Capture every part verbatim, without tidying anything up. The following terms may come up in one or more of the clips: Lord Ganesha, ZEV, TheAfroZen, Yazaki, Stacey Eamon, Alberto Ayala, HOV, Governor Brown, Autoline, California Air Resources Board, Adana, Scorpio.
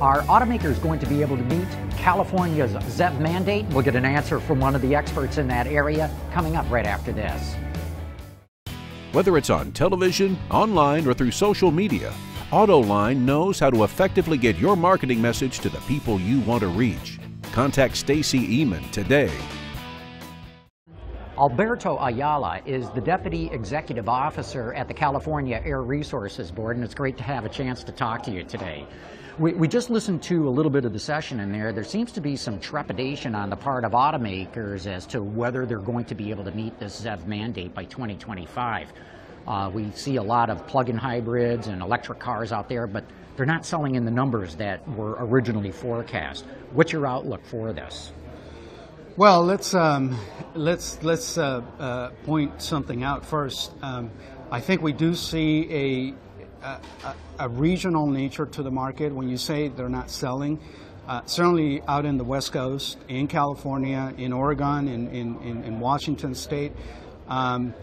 Are automakers going to be able to meet California's Z E V mandate? We'll get an answer from one of the experts in that area coming up right after this. Whether it's on television, online, or through social media, Autoline knows how to effectively get your marketing message to the people you want to reach. Contact Stacey Eamon today. Alberto Ayala is the Deputy Executive Officer at the California Air Resources Board, and it's great to have a chance to talk to you today. We, we just listened to a little bit of the session in there. There seems to be some trepidation on the part of automakers as to whether they're going to be able to meet this Z E V mandate by twenty twenty-five. Uh, we see a lot of plug-in hybrids and electric cars out there, but they're not selling in the numbers that were originally forecast. What's your outlook for this? Well, let's um, let's let's uh, uh, point something out first. Um, I think we do see a, a a regional nature to the market. When you say they're not selling, uh, certainly out in the West Coast, in California, in Oregon, in in, in, in Washington State, um,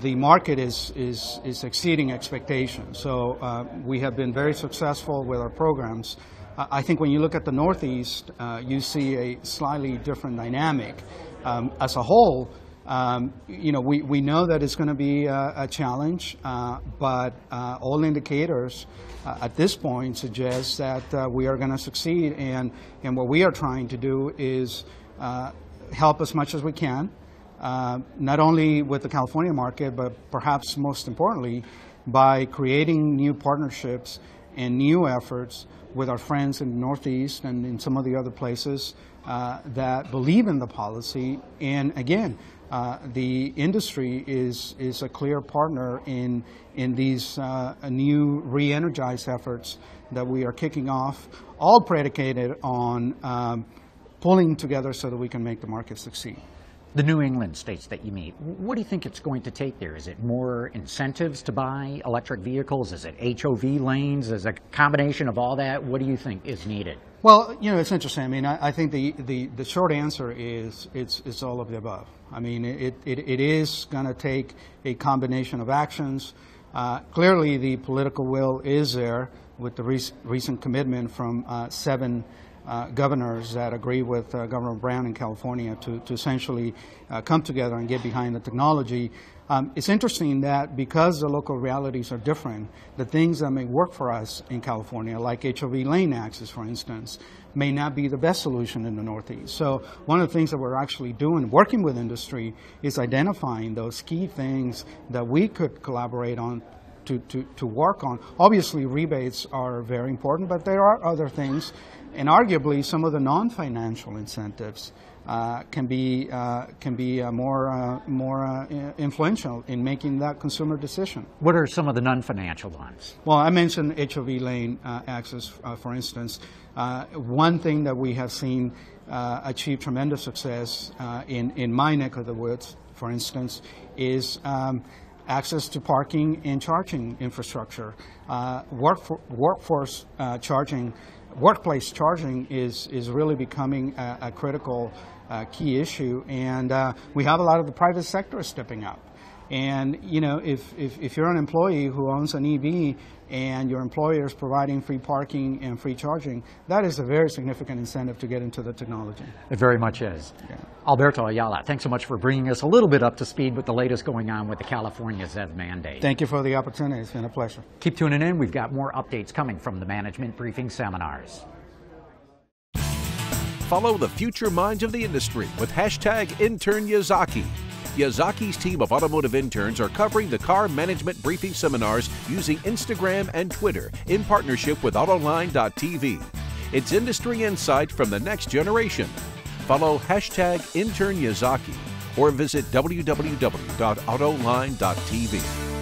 the market is is is exceeding expectations. So uh, we have been very successful with our programs. I think when you look at the Northeast, uh, you see a slightly different dynamic. Um, as a whole, um, you know, we, we know that it's going to be a, a challenge, uh, but uh, all indicators uh, at this point suggest that uh, we are going to succeed. And, and what we are trying to do is uh, help as much as we can, uh, not only with the California market, but perhaps most importantly, by creating new partnerships and new efforts with our friends in the Northeast and in some of the other places uh, that believe in the policy. And again, uh, the industry is is a clear partner in in these uh, new re-energized efforts that we are kicking off, all predicated on um, pulling together so that we can make the market succeed. The New England states that you meet, what do you think it's going to take there? Is it more incentives to buy electric vehicles? Is it H O V lanes? Is it a combination of all that? What do you think is needed? Well, you know, it's interesting. I mean, I, I think the, the, the short answer is it's, it's all of the above. I mean, it, it, it is going to take a combination of actions. Uh, clearly, the political will is there with the rec recent commitment from uh, seven Uh, governors that agree with uh, Governor Brown in California to, to essentially uh, come together and get behind the technology. Um, it's interesting that because the local realities are different, the things that may work for us in California, like H O V lane access, for instance, may not be the best solution in the Northeast. So one of the things that we're actually doing, working with industry, is identifying those key things that we could collaborate on to, to, to work on. Obviously, rebates are very important, but there are other things. And arguably, some of the non-financial incentives uh, can be uh, can be uh, more uh, more uh, influential in making that consumer decision. What are some of the non-financial ones? Well, I mentioned H O V lane uh, access, uh, for instance. Uh, one thing that we have seen uh, achieve tremendous success uh, in in my neck of the woods, for instance, is Um, access to parking and charging infrastructure. Uh, workfor workforce uh, charging, workplace charging is, is really becoming a, a critical uh, key issue. And uh, we have a lot of the private sector stepping up. And, you know, if, if, if you're an employee who owns an E V and your employer is providing free parking and free charging, that is a very significant incentive to get into the technology. It very much is. Yeah. Alberto Ayala, thanks so much for bringing us a little bit up to speed with the latest going on with the California Z E V mandate. Thank you for the opportunity. It's been a pleasure. Keep tuning in. We've got more updates coming from the management briefing seminars. Follow the future minds of the industry with hashtag Intern Yazaki. Yazaki's team of automotive interns are covering the car management briefing seminars using Instagram and Twitter in partnership with Autoline dot T V. It's industry insight from the next generation. Follow hashtag Intern Yazaki or visit w w w dot autoline dot T V.